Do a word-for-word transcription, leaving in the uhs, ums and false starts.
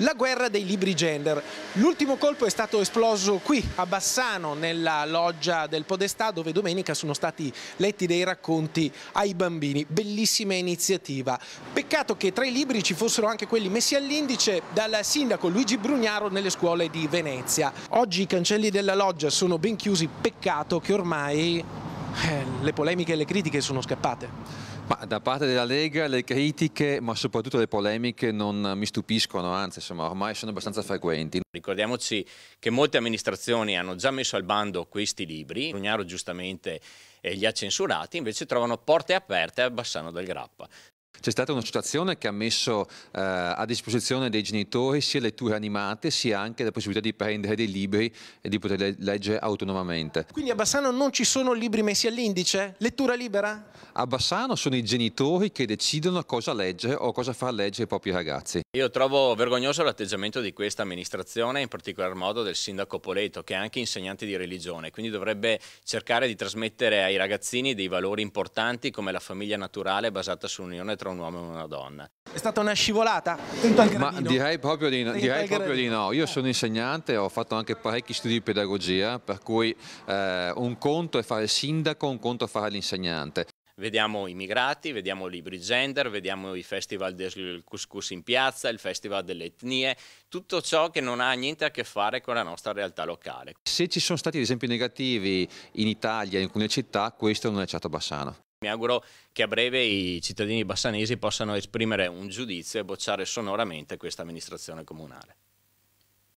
La guerra dei libri gender. L'ultimo colpo è stato esploso qui a Bassano, nella loggia del Podestà, dove domenica sono stati letti dei racconti ai bambini. Bellissima iniziativa. Peccato che tra i libri ci fossero anche quelli messi all'indice dal sindaco Luigi Brugnaro nelle scuole di Venezia. Oggi i cancelli della loggia sono ben chiusi, peccato che ormai eh, le polemiche e le critiche sono scappate. Ma da parte della Lega le critiche, ma soprattutto le polemiche, non mi stupiscono, anzi insomma, ormai sono abbastanza frequenti. Ricordiamoci che molte amministrazioni hanno già messo al bando questi libri, Brugnaro giustamente eh, li ha censurati, invece trovano porte aperte a Bassano del Grappa. C'è stata un'associazione che ha messo eh, a disposizione dei genitori sia letture animate sia anche la possibilità di prendere dei libri e di poterli leggere autonomamente. Quindi a Bassano non ci sono libri messi all'indice? Lettura libera? A Bassano sono i genitori che decidono cosa leggere o cosa far leggere ai propri ragazzi. Io trovo vergognoso l'atteggiamento di questa amministrazione, in particolar modo del sindaco Poleto, che è anche insegnante di religione, quindi dovrebbe cercare di trasmettere ai ragazzini dei valori importanti come la famiglia naturale basata sull'unione tra un uomo e una donna. È stata una scivolata? Ma direi proprio di no, direi proprio di no. Io sono insegnante, ho fatto anche parecchi studi di pedagogia, per cui eh, un conto è fare il sindaco, un conto è fare l'insegnante. Vediamo i migrati, vediamo libri gender, vediamo i festival del couscous in piazza, il festival delle etnie, tutto ciò che non ha niente a che fare con la nostra realtà locale. Se ci sono stati esempi negativi in Italia, in alcune città, questo non è certo Bassano. Mi auguro che a breve i cittadini bassanesi possano esprimere un giudizio e bocciare sonoramente questa amministrazione comunale.